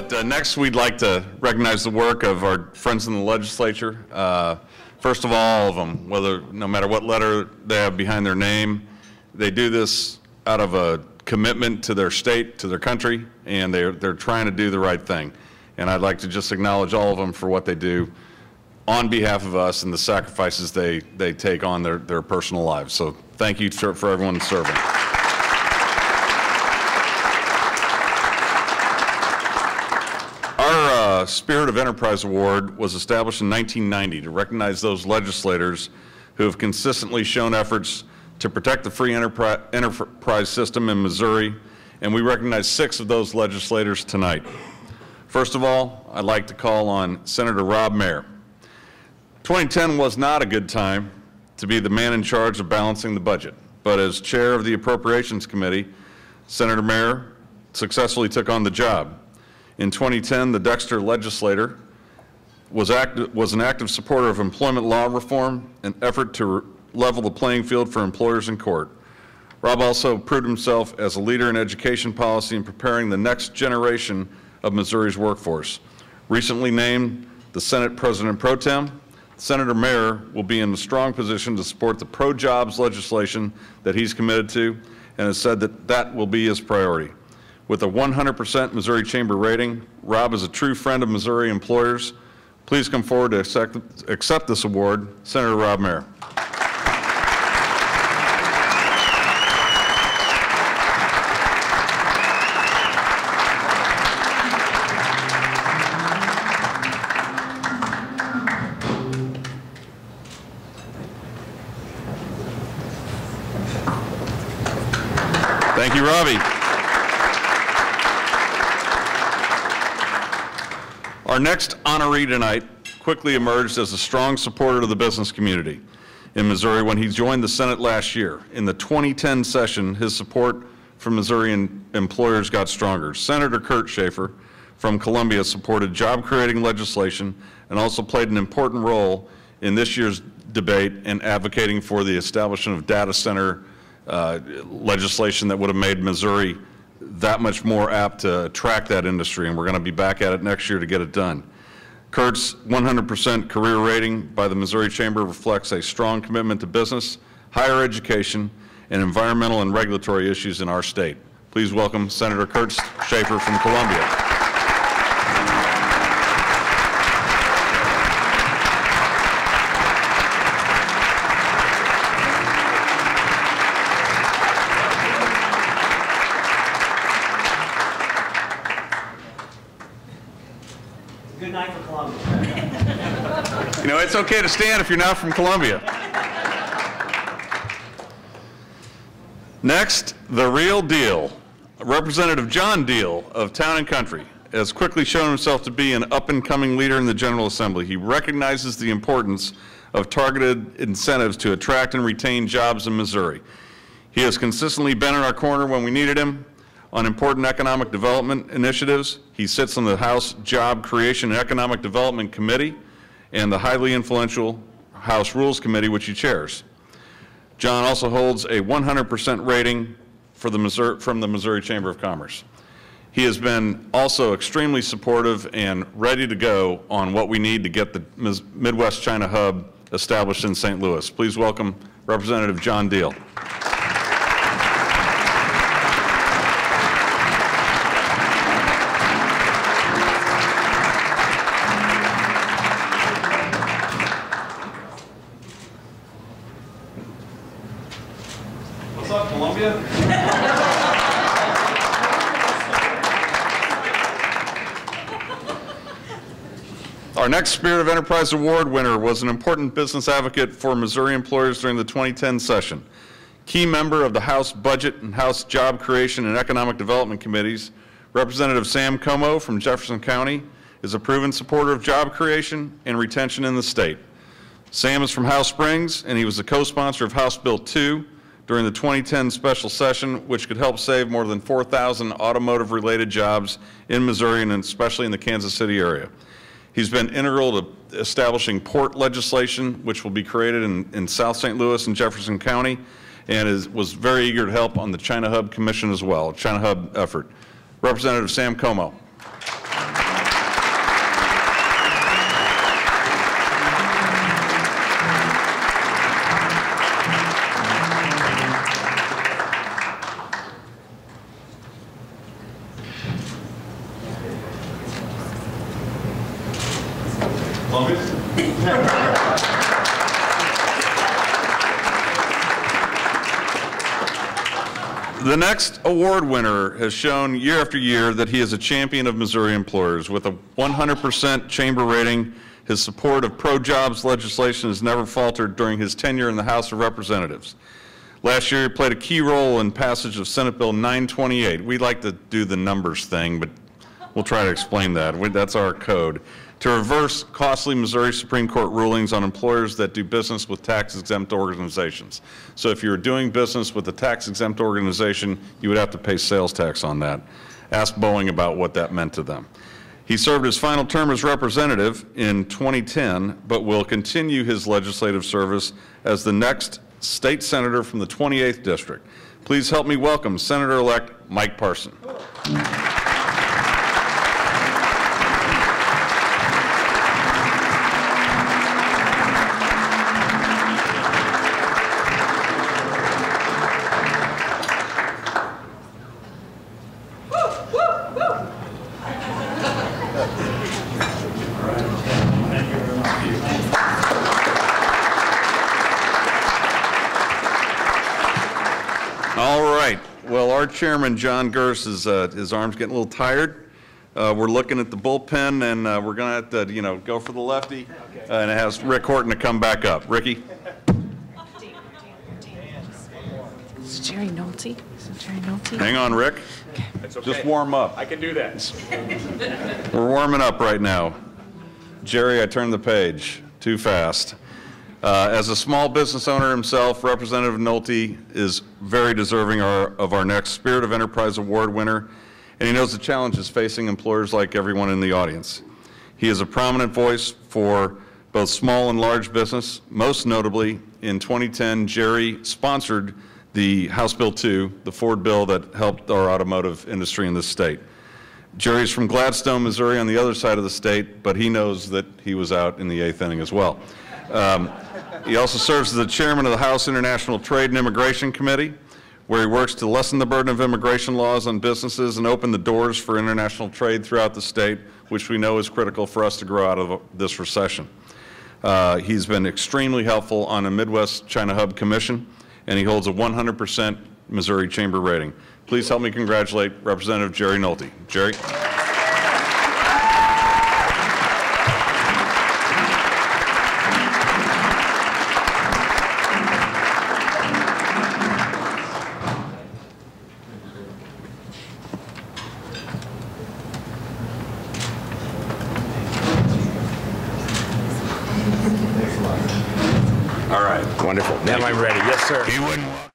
But next we'd like to recognize the work of our friends in the legislature. First of all of them, no matter what letter they have behind their name, they do this out of a commitment to their state, to their country, and they're trying to do the right thing. And I'd like to just acknowledge all of them for what they do on behalf of us and the sacrifices they take on their personal lives. So thank you for everyone serving. Spirit of Enterprise Award was established in 1990 to recognize those legislators who have consistently shown efforts to protect the free enterprise system in Missouri, and we recognize 6 of those legislators tonight. First of all, I'd like to call on Senator Rob Mayer. 2010 was not a good time to be the man in charge of balancing the budget, but as chair of the Appropriations Committee, Senator Mayer successfully took on the job. In 2010, the Dexter legislator was an active supporter of employment law reform, an effort to level the playing field for employers in court. Rob also proved himself as a leader in education policy and preparing the next generation of Missouri's workforce. Recently named the Senate President Pro Tem, Senator Mayer will be in a strong position to support the pro-jobs legislation that he's committed to and has said that that will be his priority. With a 100% Missouri Chamber rating, Rob is a true friend of Missouri employers. Please come forward to accept this award, Senator Rob Mayer. Thank you, Robbie. Our next honoree tonight quickly emerged as a strong supporter of the business community in Missouri when he joined the Senate last year. In the 2010 session, his support from Missouri employers got stronger. Senator Kurt Schaefer from Columbia supported job-creating legislation and also played an important role in this year's debate in advocating for the establishment of data center legislation that would have made Missouri that much more apt to attract that industry, and we're going to be back at it next year to get it done. Kurt's 100% career rating by the Missouri Chamber reflects a strong commitment to business, higher education, and environmental and regulatory issues in our state. Please welcome Senator Kurt Schaefer from Columbia. It's okay to stand if you're not from Columbia. Next, the real deal. Representative John Diehl of Town and Country has quickly shown himself to be an up-and-coming leader in the General Assembly. He recognizes the importance of targeted incentives to attract and retain jobs in Missouri. He has consistently been in our corner when we needed him on important economic development initiatives. He sits on the House Job Creation and Economic Development Committee and the highly influential House Rules Committee, which he chairs. John also holds a 100% rating from the Missouri Chamber of Commerce. He has been also extremely supportive and ready to go on what we need to get the Midwest China Hub established in St. Louis. Please welcome Representative John Diehl. Our next Spirit of Enterprise Award winner was an important business advocate for Missouri employers during the 2010 session. Key member of the House Budget and House Job Creation and Economic Development Committees, Representative Sam Komo from Jefferson County is a proven supporter of job creation and retention in the state. Sam is from House Springs, and he was a co-sponsor of House Bill 2 during the 2010 special session, which could help save more than 4,000 automotive-related jobs in Missouri and especially in the Kansas City area. He's been integral to establishing port legislation, which will be created in South St. Louis and Jefferson County, and was very eager to help on the China Hub Commission as well, China Hub effort. Representative Sam Komo. The next award winner has shown year after year that he is a champion of Missouri employers. With a 100% chamber rating, his support of pro-jobs legislation has never faltered during his tenure in the House of Representatives. Last year, he played a key role in passage of Senate Bill 928. We like to do the numbers thing, but we'll try to explain that. That's our code. To reverse costly Missouri Supreme Court rulings on employers that do business with tax-exempt organizations. So if you were doing business with a tax-exempt organization, you would have to pay sales tax on that. Ask Boeing about what that meant to them. He served his final term as representative in 2010, but will continue his legislative service as the next state senator from the 28th District. Please help me welcome Senator-elect Mike Parson. Cool. Chairman John Gerst, his arm's getting a little tired. We're looking at the bullpen, and we're going to have to, go for the lefty, okay. And it has Rick Horton to come back up. Ricky? Is it Jerry Nolte? Hang on, Rick. Okay. It's okay. Just warm up. I can do that. We're warming up right now. Jerry, I turned the page too fast. As a small business owner himself, Representative Nolte is very deserving of our next Spirit of Enterprise Award winner, and he knows the challenges facing employers like everyone in the audience. He is a prominent voice for both small and large business. Most notably, in 2010, Jerry sponsored the House Bill 2, the Ford bill that helped our automotive industry in this state. Jerry's from Gladstone, Missouri, on the other side of the state, but he knows that he was out in the 8th inning as well. He also serves as the chairman of the House International Trade and Immigration Committee, where he works to lessen the burden of immigration laws on businesses and open the doors for international trade throughout the state, which we know is critical for us to grow out of this recession. He's been extremely helpful on a Midwest China Hub Commission, and he holds a 100% Missouri Chamber rating. Please help me congratulate Representative Jerry Nolte. Jerry. All right. Wonderful. Now I'm ready. Yes, sir.